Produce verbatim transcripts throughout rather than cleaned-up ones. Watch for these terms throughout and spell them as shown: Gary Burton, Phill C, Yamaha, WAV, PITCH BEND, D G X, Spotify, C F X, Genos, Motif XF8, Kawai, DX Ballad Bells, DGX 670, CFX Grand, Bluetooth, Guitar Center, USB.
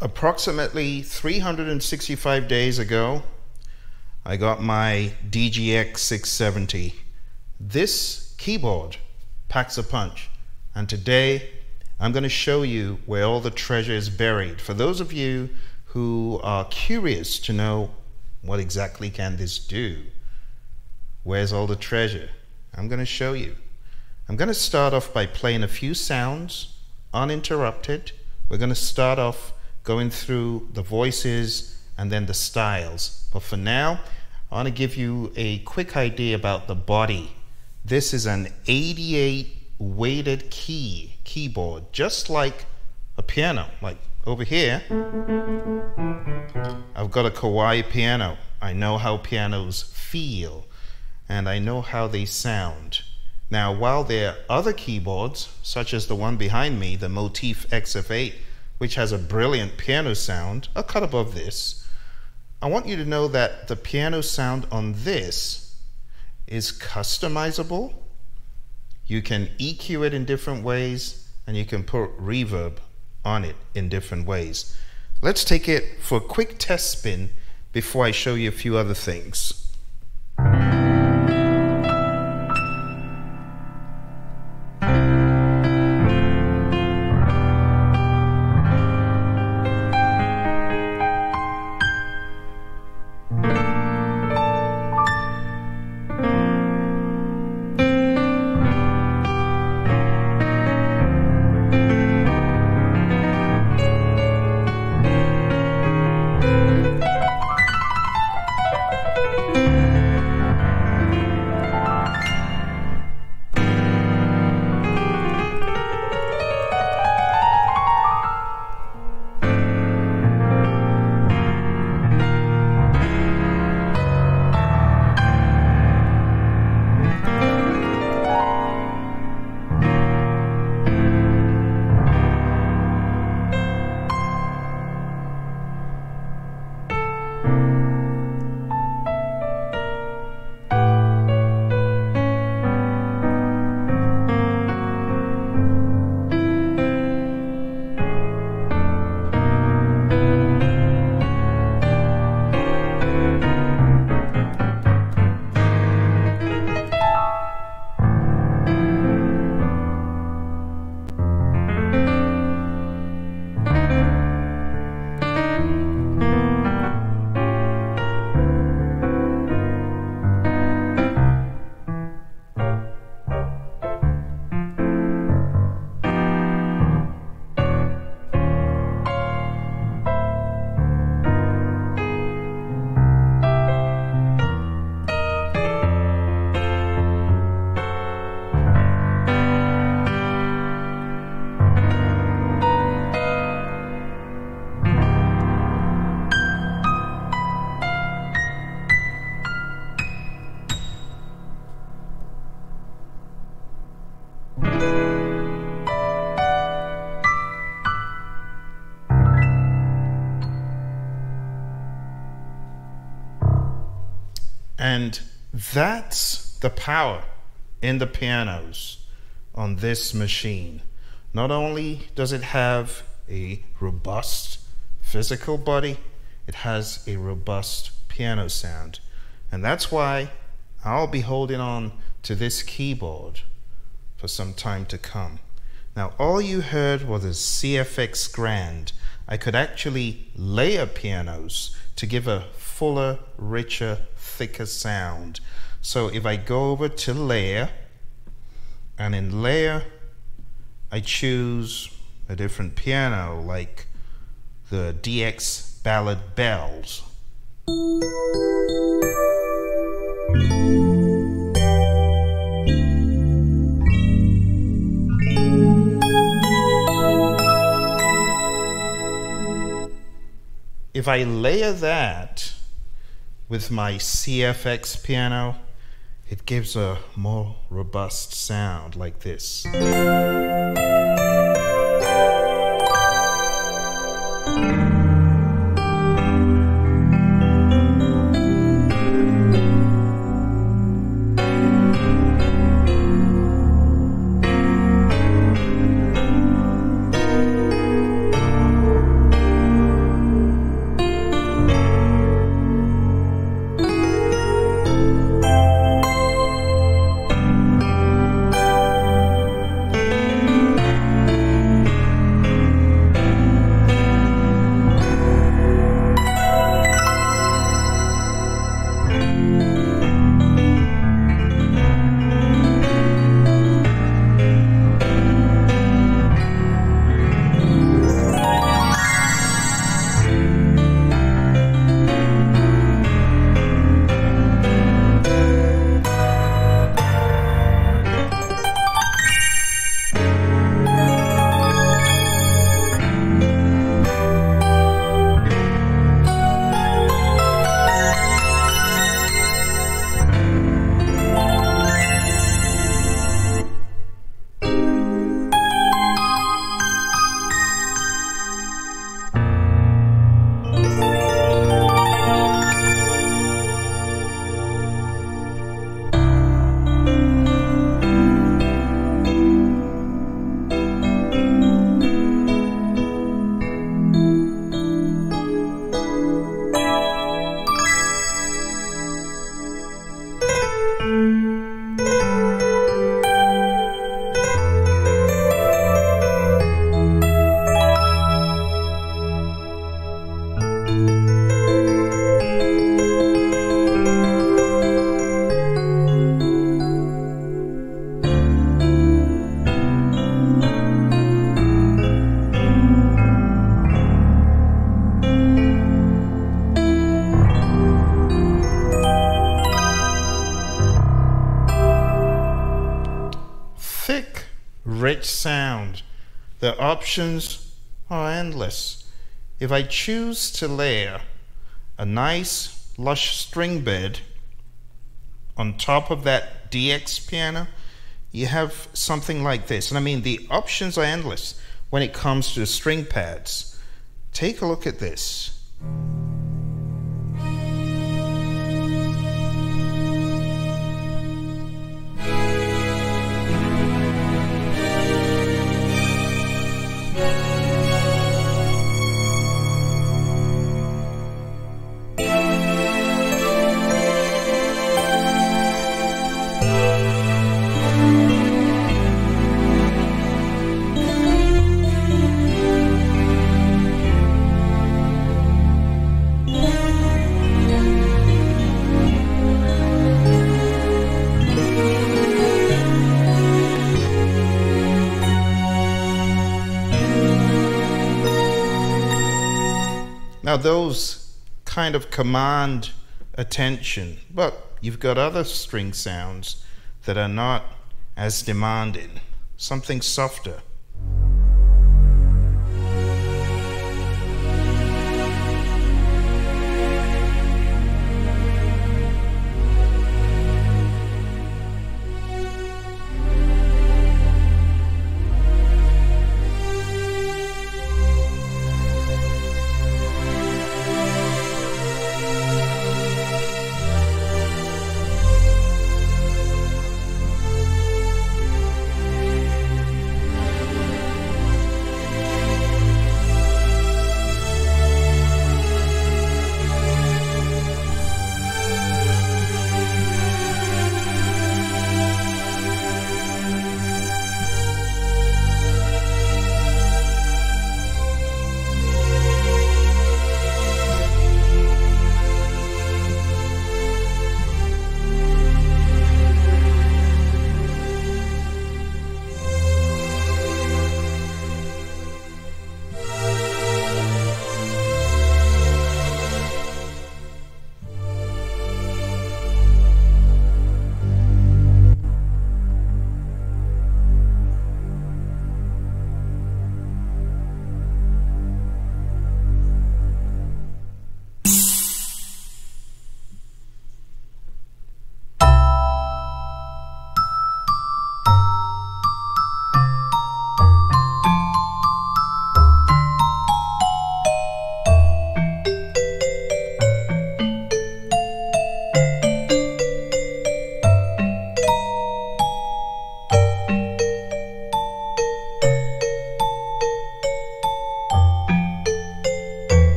approximately three hundred sixty-five days ago, I got my D G X six seventy. This keyboard packs a punch, and today I'm going to show you where all the treasure is buried. For those of you who are curious to know what exactly can this do, where's all the treasure, I'm going to show you. I'm going to start off by playing a few sounds uninterrupted. We're going to start off going through the voices and then the styles. But for now, I want to give you a quick idea about the body. This is an eighty-eight weighted key keyboard, just like a piano. Like over here, I've got a Kawai piano. I know how pianos feel, and I know how they sound. Now, while there are other keyboards, such as the one behind me, the Motif X F eight, which has a brilliant piano sound, a cut above this, I want you to know that the piano sound on this is customizable. You can E Q it in different ways, and you can put reverb on it in different ways. Let's take it for a quick test spin before I show you a few other things. And that's the power in the pianos on this machine. Not only does it have a robust physical body, it has a robust piano sound. And that's why I'll be holding on to this keyboard for some time to come. Now, all you heard was a C F X Grand. I could actually layer pianos to give a fuller, richer, thicker sound. So if I go over to layer, and in layer I choose a different piano, like the D X Ballad Bells. If I layer that with my C F X piano, it gives a more robust sound like this. rich sound. The options are endless. If I choose to layer a nice lush string bed on top of that D X piano, you have something like this. And I mean, the options are endless when it comes to the string pads. Take a look at this. Now those kind of command attention, but you've got other string sounds that are not as demanding, something softer.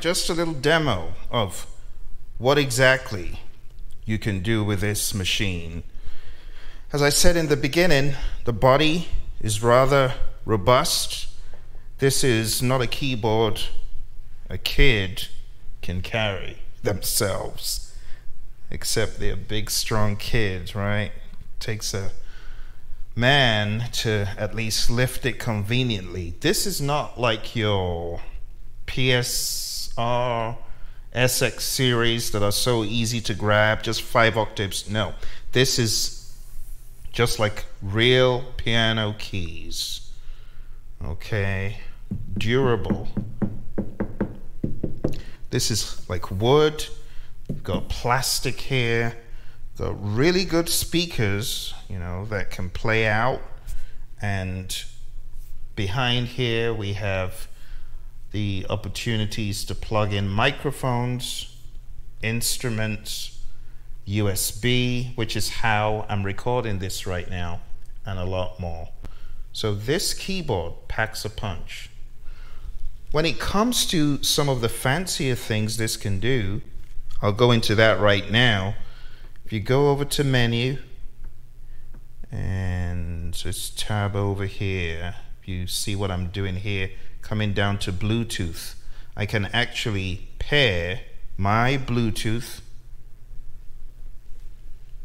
Just a little demo of what exactly you can do with this machine. As I said in the beginning, the body is rather robust. This is not a keyboard a kid can carry themselves, except they're big, strong kids, right? It takes a man to at least lift it conveniently. This is not like your P S Or S X series that are so easy to grab, just five octaves. No, this is just like real piano keys. Okay, durable. This is like wood. got plastic here, got really good speakers, you know, that can play out. And behind here we have the opportunities to plug in microphones, instruments, U S B, which is how I'm recording this right now, and a lot more. So this keyboard packs a punch. When it comes to some of the fancier things this can do, I'll go into that right now. If you go over to menu, and let's tab over here, if you see what I'm doing here, coming down to Bluetooth, I can actually pair my Bluetooth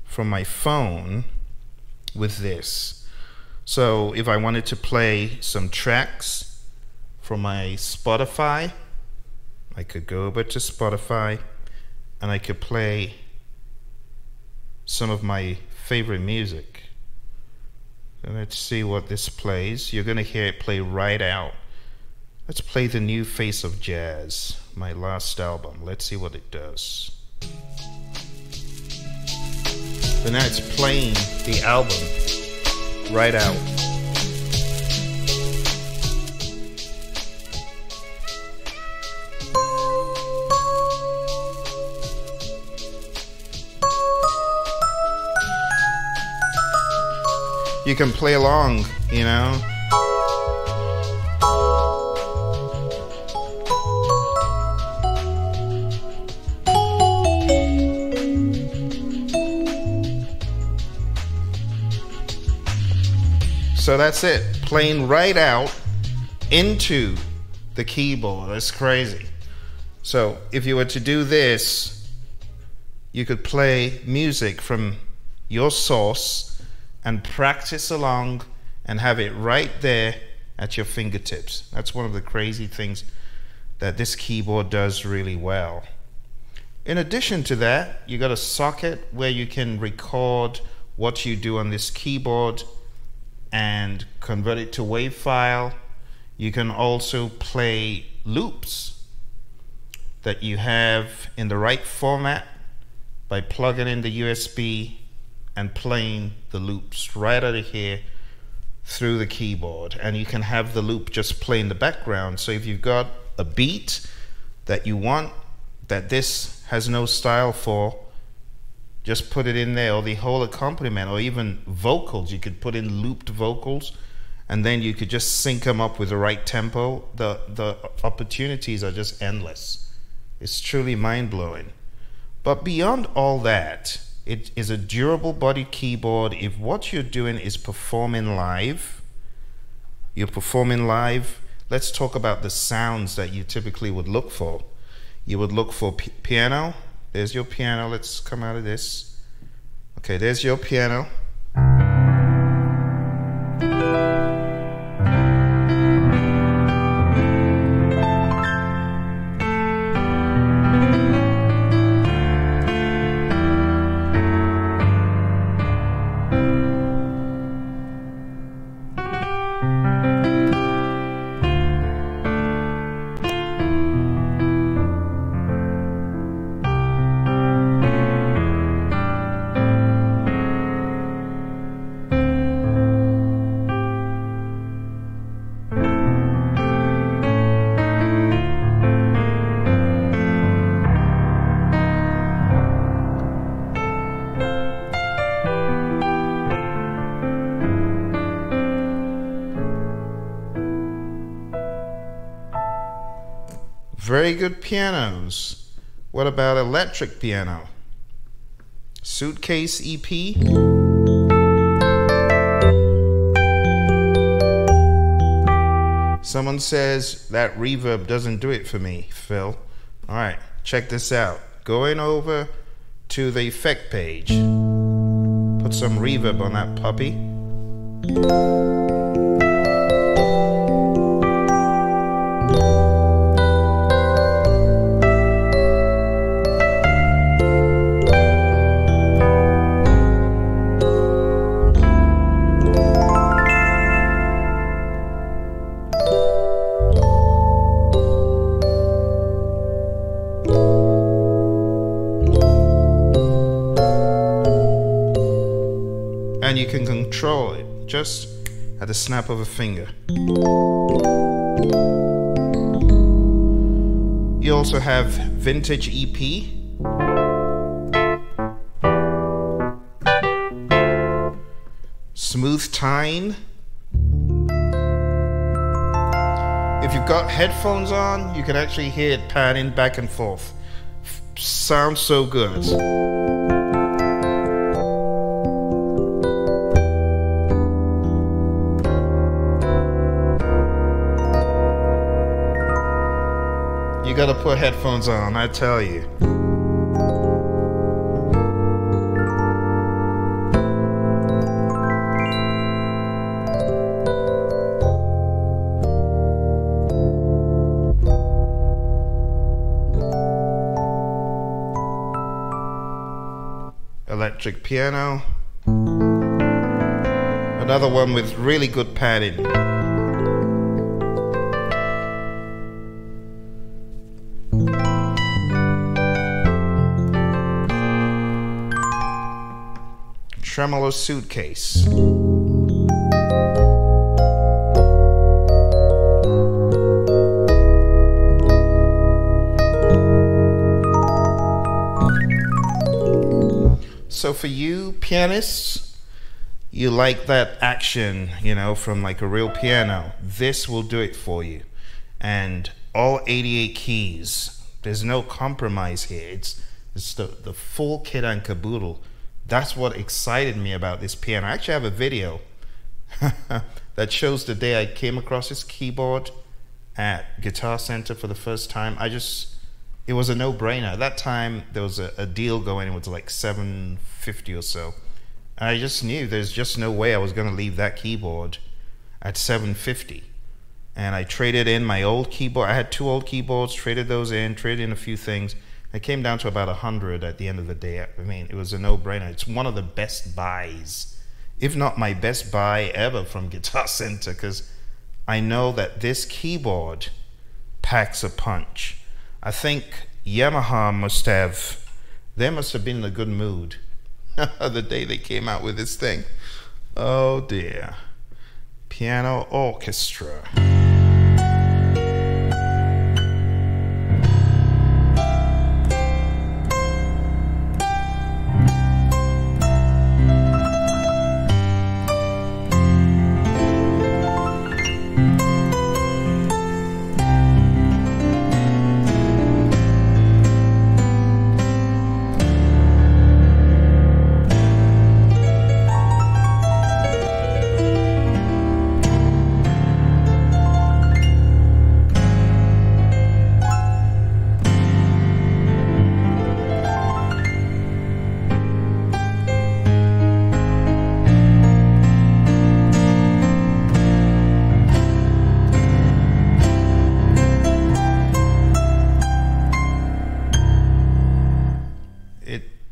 from my phone with this. So if I wanted to play some tracks from my Spotify, I could go over to Spotify and I could play some of my favorite music. So let's see what this plays. You're gonna hear it play right out. Let's play The New Face of Jazz, my last album. Let's see what it does. So now it's playing the album right out. You can play along, you know. So that's it, playing right out into the keyboard. That's crazy. So if you were to do this, you could play music from your source and practice along and have it right there at your fingertips. That's one of the crazy things that this keyboard does really well. In addition to that, you got a socket where you can record what you do on this keyboard and convert it to WAV file. You can also play loops that you have in the right format by plugging in the U S B and playing the loops right out of here through the keyboard. And you can have the loop just play in the background. So if you've got a beat that you want that this has no style for, just put it in there, or the whole accompaniment, or even vocals. You could put in looped vocals, and then you could just sync them up with the right tempo. The, the opportunities are just endless. It's truly mind-blowing. But beyond all that, it is a durable body keyboard. If what you're doing is performing live, you're performing live, let's talk about the sounds that you typically would look for. You would look for piano. There's your piano. Let's come out of this. Okay, there's your piano. Very good pianos. What about electric piano? Suitcase E P. Someone says that reverb doesn't do it for me, Phil. All right, check this out. Going over to the effect page. Put some reverb on that puppy. and you can control it just at the snap of a finger. You also have Vintage E P, Smooth Tine. If you've got headphones on, you can actually hear it panning back and forth. Sounds so good. You gotta put headphones on, I tell you. Electric piano. Another one with really good padding. Tremolo Suitcase. So for you pianists, you like that action, you know, from like a real piano, this will do it for you. And all eighty-eight keys, there's no compromise here. It's, it's the, the full kit and caboodle. That's what excited me about this piano. I actually have a video that shows the day I came across this keyboard at Guitar Center for the first time. I just... It was a no-brainer. At that time, there was a, a deal going. It was like seven fifty or so. And I just knew there's just no way I was going to leave that keyboard at seven fifty. And I traded in my old keyboard. I had two old keyboards, traded those in, traded in a few things. I came down to about a hundred at the end of the day. I mean, it was a no-brainer. It's one of the best buys, if not my best buy ever from Guitar Center, because I know that this keyboard packs a punch. I think Yamaha must have, they must have been in a good mood the day they came out with this thing. Oh dear. Piano orchestra.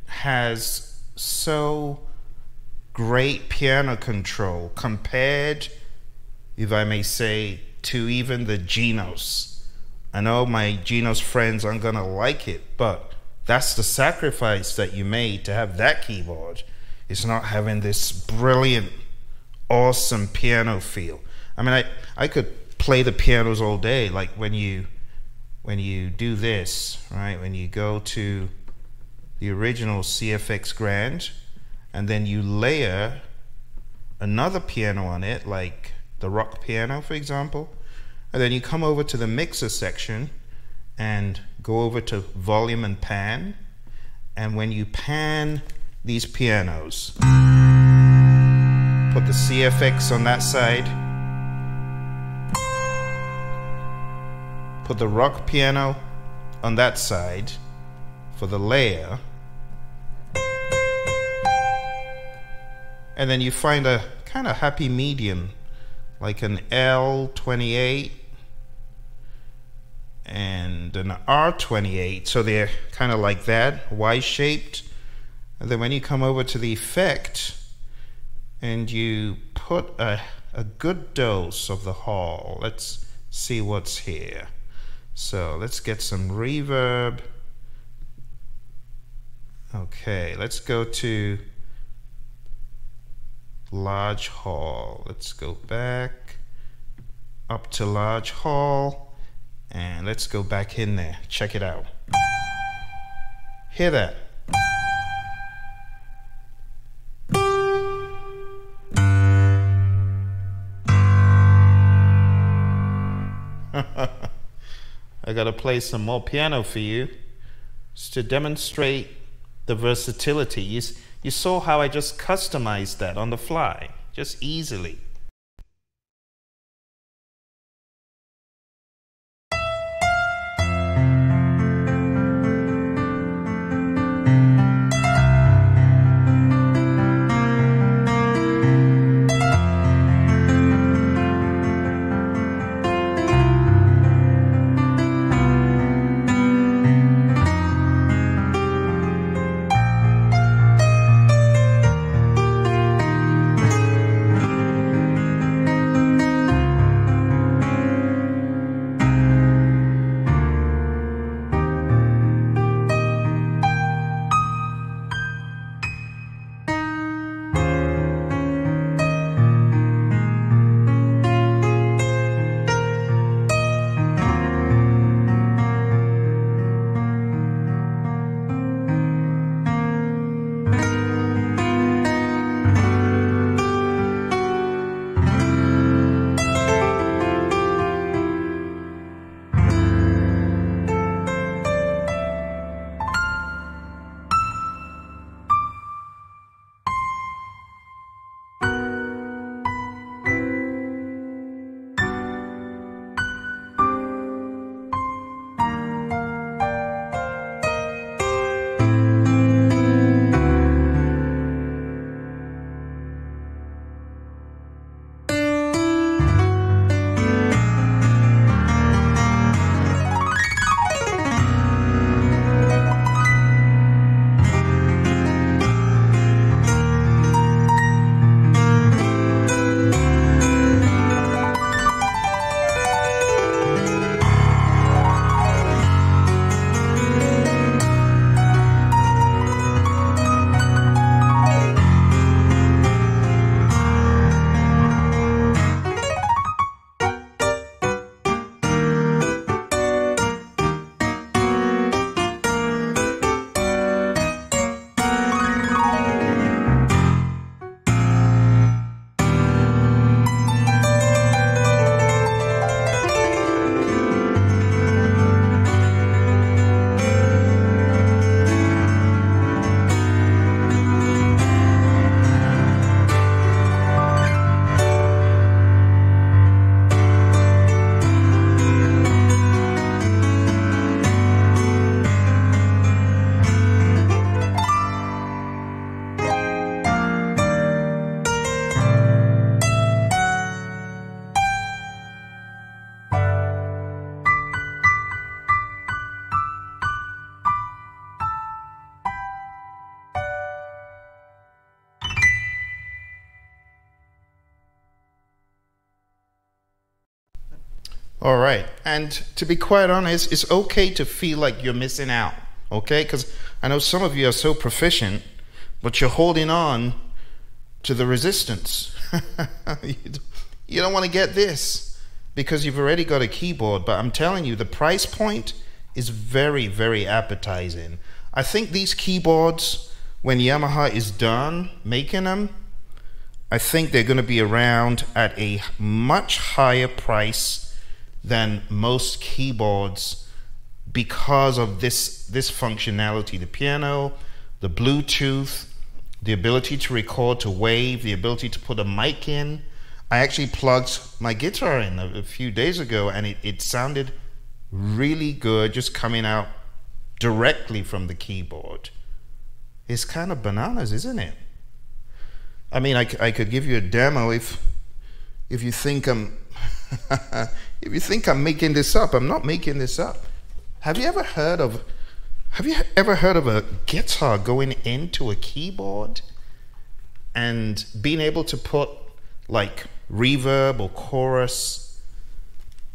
Has so great piano control compared, if I may say, to even the Genos. I know my Genos friends aren't gonna like it, but that's the sacrifice that you made to have that keyboard. It's not having this brilliant, awesome piano feel. I mean, I, I could play the pianos all day, like when you, when you do this, right? When you go to the original C F X Grand, and then you layer another piano on it, like the rock piano, for example, and then you come over to the mixer section and go over to volume and pan, and when you pan these pianos, put the C F X on that side, put the rock piano on that side for the layer, and then you find a kind of happy medium, like an L twenty-eight and an R twenty-eight, so they're kind of like that, Y-shaped. And then when you come over to the effect and you put a, a good dose of the hall, let's see what's here. So let's get some reverb. Okay, let's go to large hall. Let's go back up to large hall and let's go back in there. Check it out. Hear that? I gotta play some more piano for you just to demonstrate the versatility. You, you saw how I just customized that on the fly, just easily. All right, and to be quite honest, it's okay to feel like you're missing out, okay? Because I know some of you are so proficient, but you're holding on to the resistance. You don't want to get this because you've already got a keyboard, but I'm telling you, the price point is very, very appetizing. I think these keyboards, when Yamaha is done making them, I think they're going to be around at a much higher price than most keyboards because of this this functionality: the piano, the Bluetooth, the ability to record to WAV, the ability to put a mic in. I actually plugged my guitar in a, a few days ago and it, it sounded really good just coming out directly from the keyboard. It's kind of bananas, isn't it? I mean, I, I could give you a demo if if you think I'm if you think I'm making this up. I'm not making this up. Have you ever heard of have you ever heard of a guitar going into a keyboard and being able to put like reverb or chorus?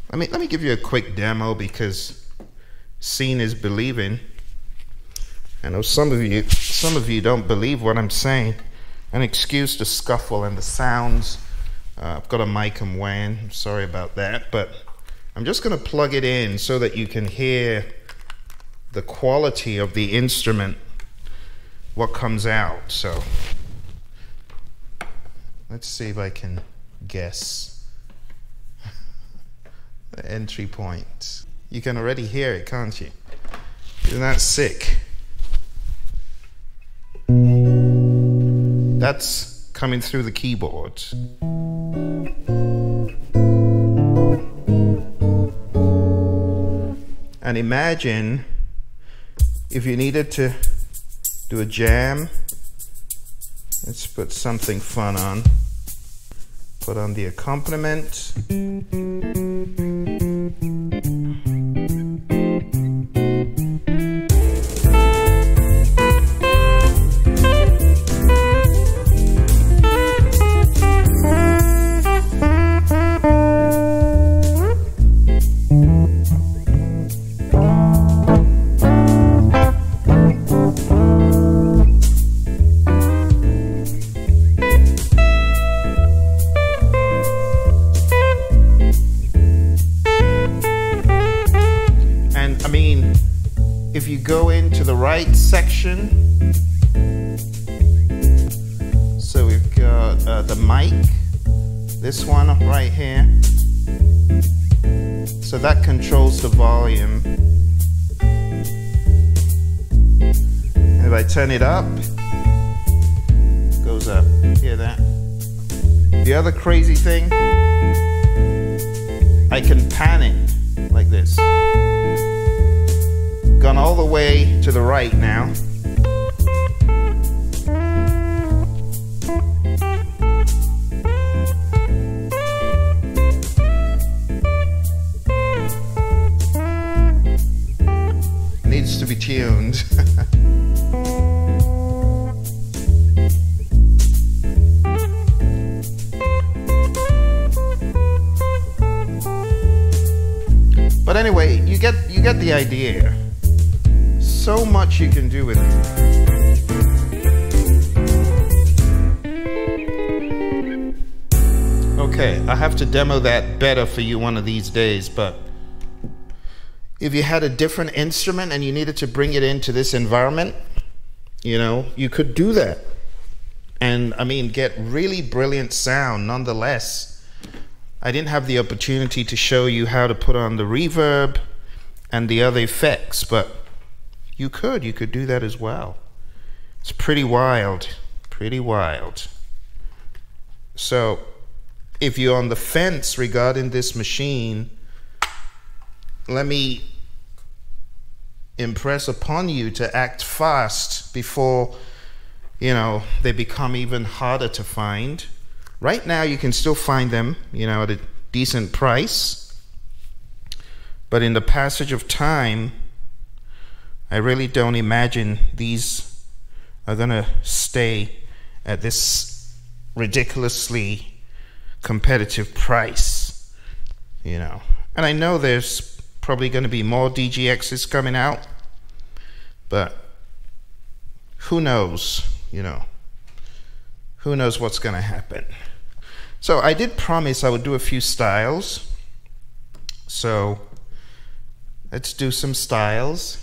I mean, let me give you a quick demo because seeing is believing. I know some of you some of you don't believe what I'm saying. And excuse the scuffle and the sounds. Uh, I've got a mic and WAN, I'm sorry about that, but I'm just going to plug it in so that you can hear the quality of the instrument, what comes out. So let's see if I can guess the entry point. You can already hear it, can't you? Isn't that sick? That's coming through the keyboard. And imagine if you needed to do a jam. Let's put something fun on. Put on the accompaniment. So we've got uh, the mic, this one right here, so that controls the volume. And if I turn it up, it goes up, hear that? The other crazy thing, I can pan it like this. Gone all the way to the right now. To be tuned. But anyway, you get you get the idea. So much you can do with it. Okay, I have to demo that better for you one of these days, but if you had a different instrument and you needed to bring it into this environment, you know, you could do that. And I mean, get really brilliant sound nonetheless. I didn't have the opportunity to show you how to put on the reverb and the other effects, but you could, you could do that as well. It's pretty wild, pretty wild. So if you're on the fence regarding this machine, let me impress upon you to act fast before, you know, they become even harder to find. Right now you can still find them, you know, at a decent price, but in the passage of time I really don't imagine these are gonna stay at this ridiculously competitive price, you know. And I know there's probably going to be more D G Xs coming out, but who knows, you know, who knows what's going to happen. So I did promise I would do a few styles, so let's do some styles.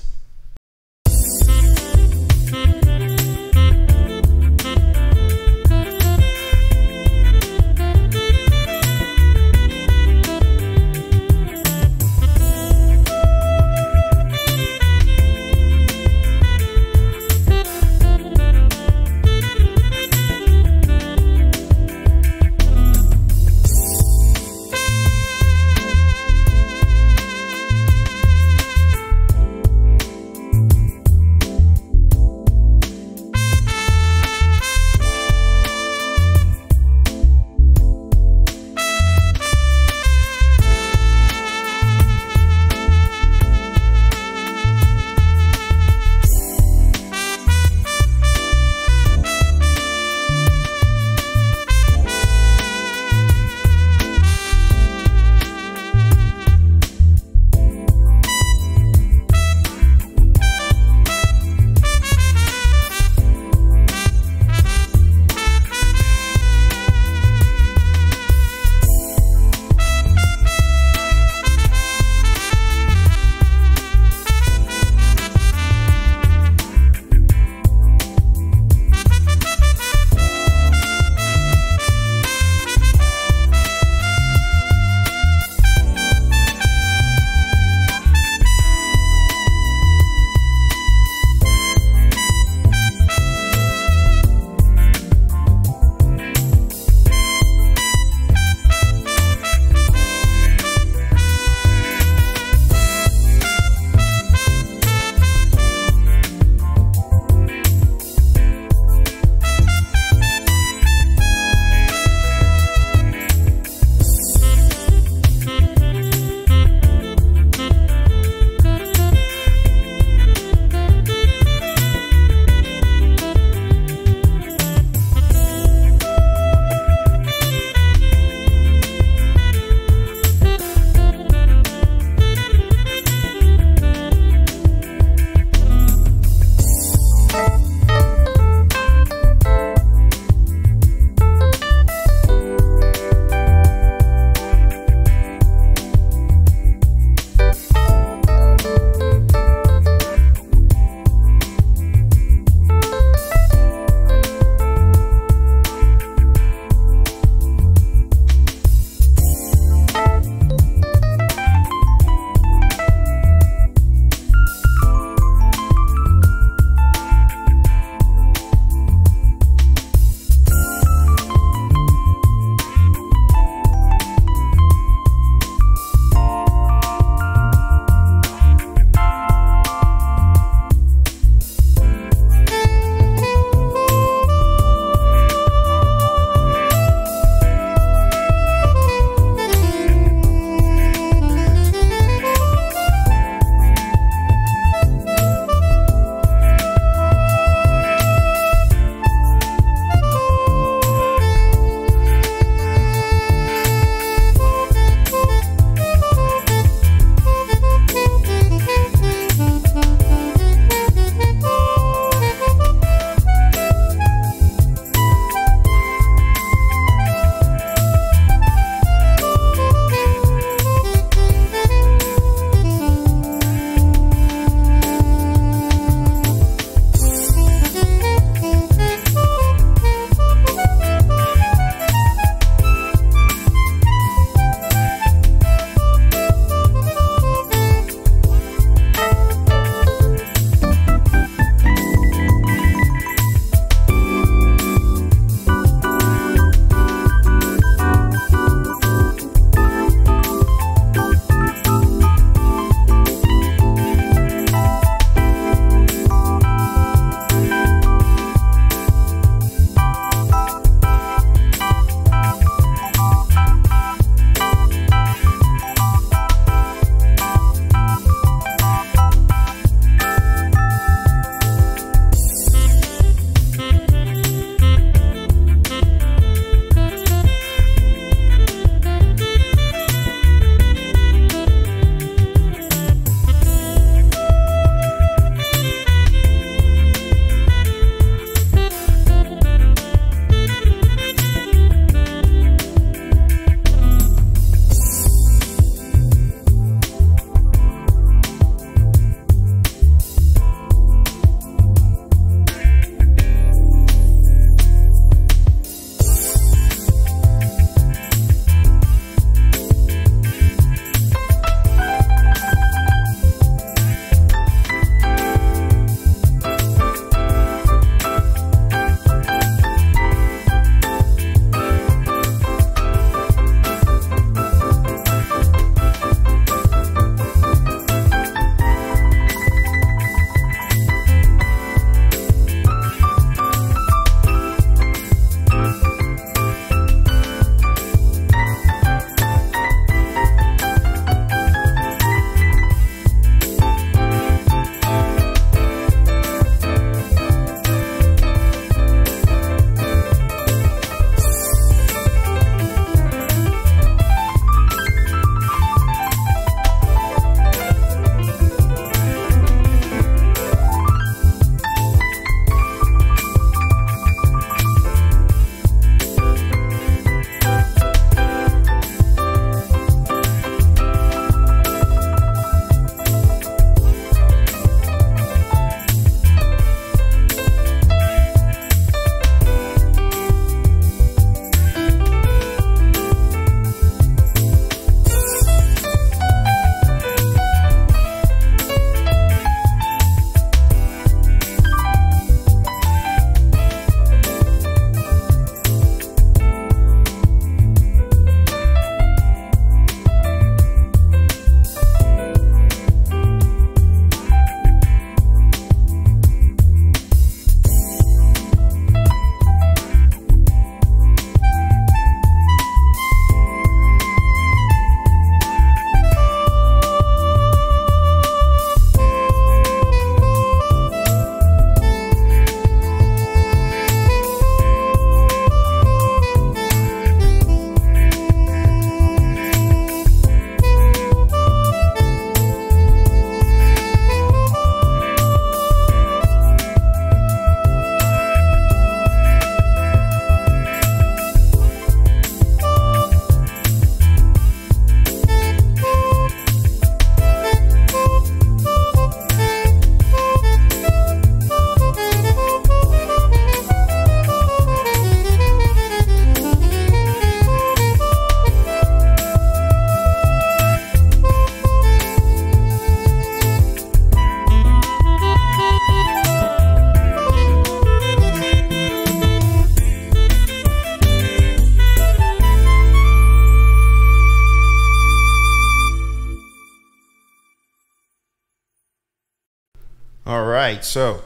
All right, so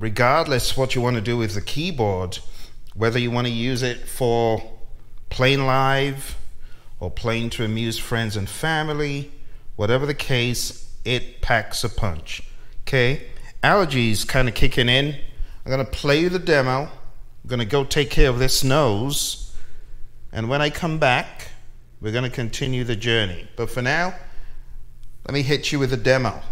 regardless what you want to do with the keyboard, whether you want to use it for playing live or playing to amuse friends and family, whatever the case, it packs a punch. Okay, allergies kind of kicking in. I'm going to play the demo. I'm going to go take care of this nose. And when I come back, we're going to continue the journey. But for now, let me hit you with a demo.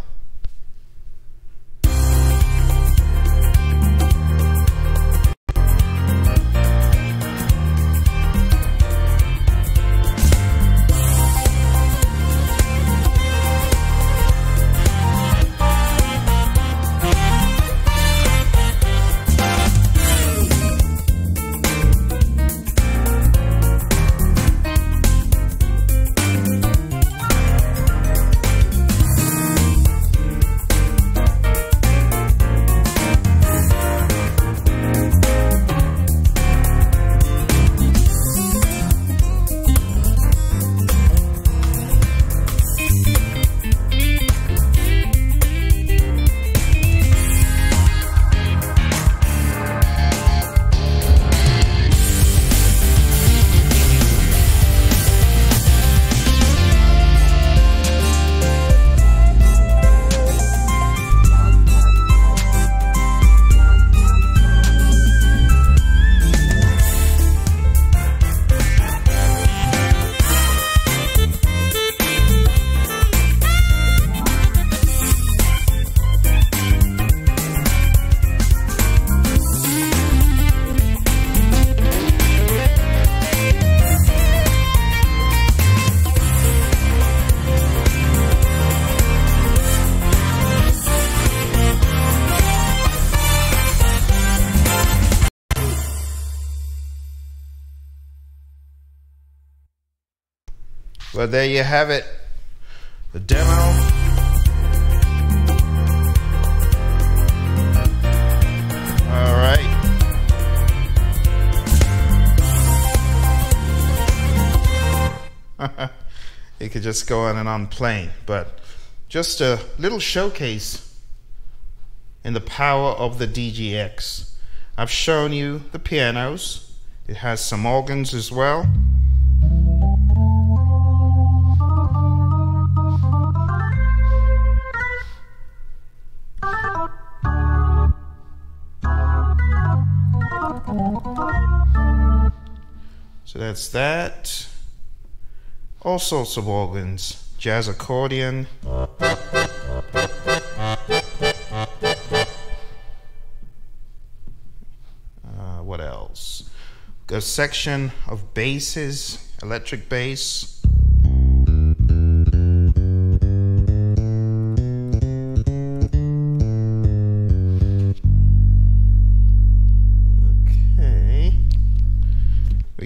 Well, there you have it, the demo. All right. You could just go on and on playing, but just a little showcase in the power of the D G X. I've shown you the pianos. It has some organs as well. So that's that. All sorts of organs. Jazz accordion. Uh, what else? A section of basses, electric bass.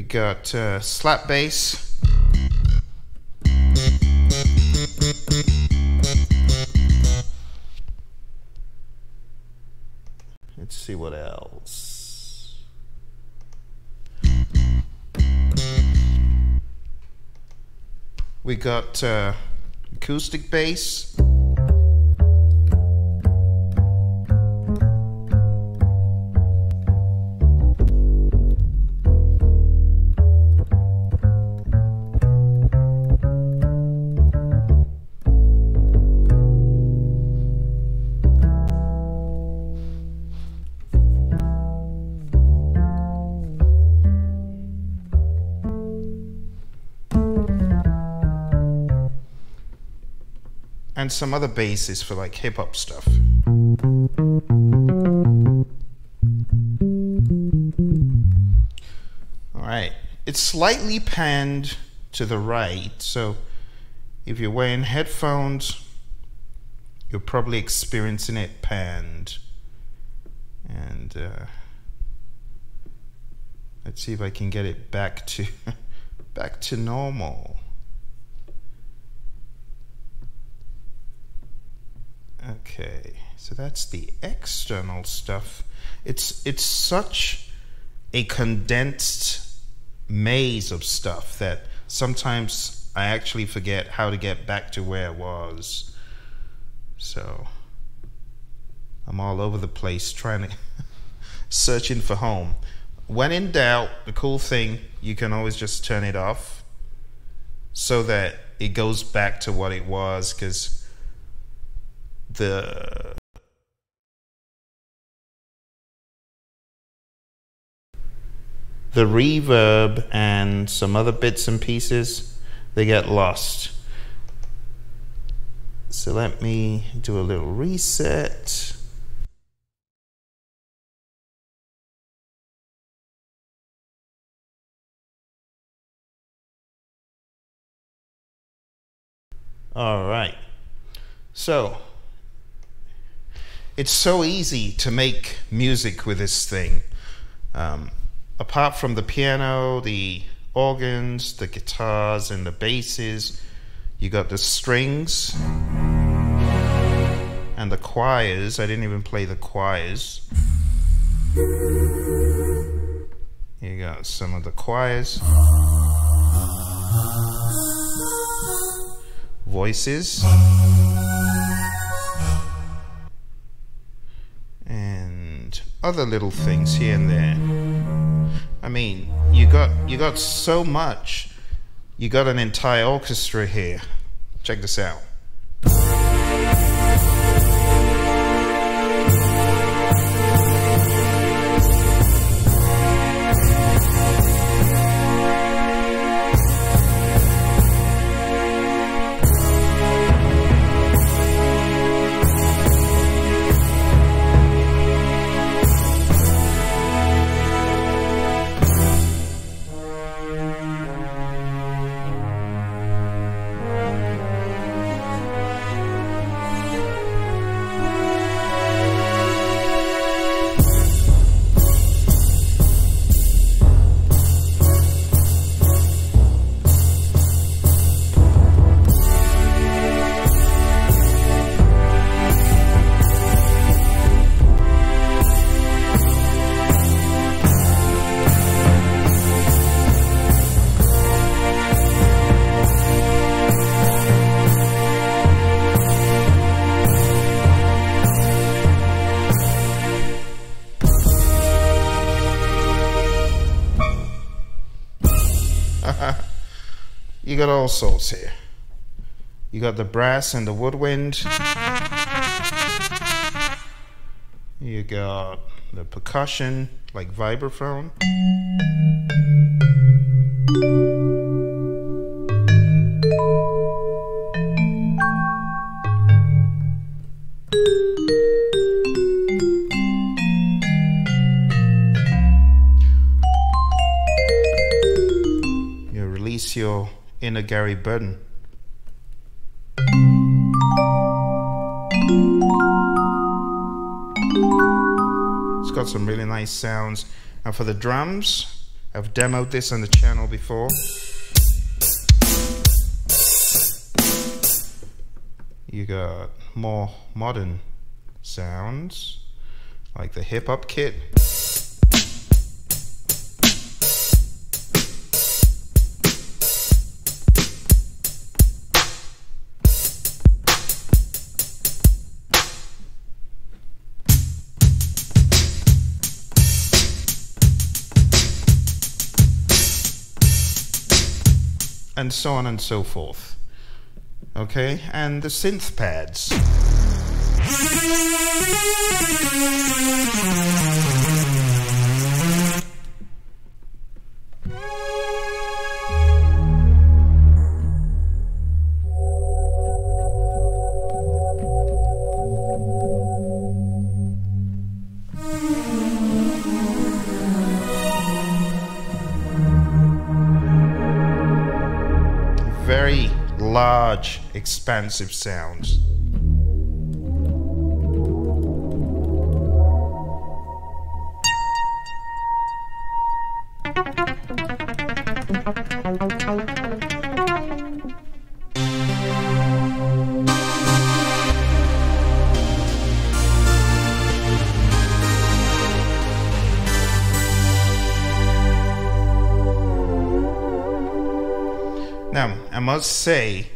Got uh, slap bass. Let's see what else. We got uh, acoustic bass. And some other basses for like hip-hop stuff. All right, it's slightly panned to the right, so if you're wearing headphones, you're probably experiencing it panned. And uh, let's see if I can get it back to back to normal. Okay, so that's the external stuff. It's it's such a condensed maze of stuff that sometimes I actually forget how to get back to where it was. So I'm all over the place trying to searching for home. When in doubt, the cool thing, you can always just turn it off so that it goes back to what it was, because the the reverb and some other bits and pieces, they get lost. So let me do a little reset. All right, so it's so easy to make music with this thing. Um, apart from the piano, the organs, the guitars, and the basses, you got the strings and the choirs. I didn't even play the choirs. You got some of the choirs. Voices and other little things here and there. I mean, you got you got so much. You got an entire orchestra here. Check this out. You got all sorts here. You got the brass and the woodwind. You got the percussion, like vibraphone. You release your inner Gary Burton. It's got some really nice sounds. And for the drums, I've demoed this on the channel before. You got more modern sounds, like the hip hop kit. And so on and so forth. Okay, and the synth pads. Very large, expansive sounds. Now, I must say,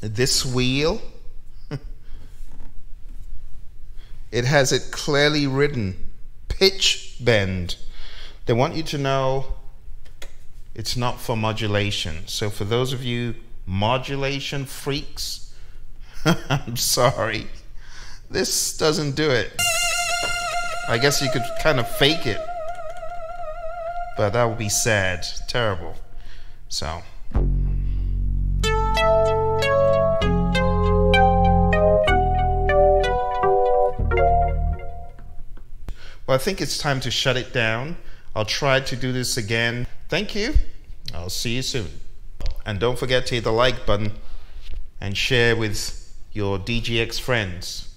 this wheel it has it clearly written, pitch bend. They want you to know it's not for modulation. So for those of you modulation freaks, I'm sorry, this doesn't do it. I guess you could kind of fake it, but that would be sad, terrible. So well, I think it's time to shut it down. I'll try to do this again. Thank you. I'll see you soon. And don't forget to hit the like button and share with your D G X friends.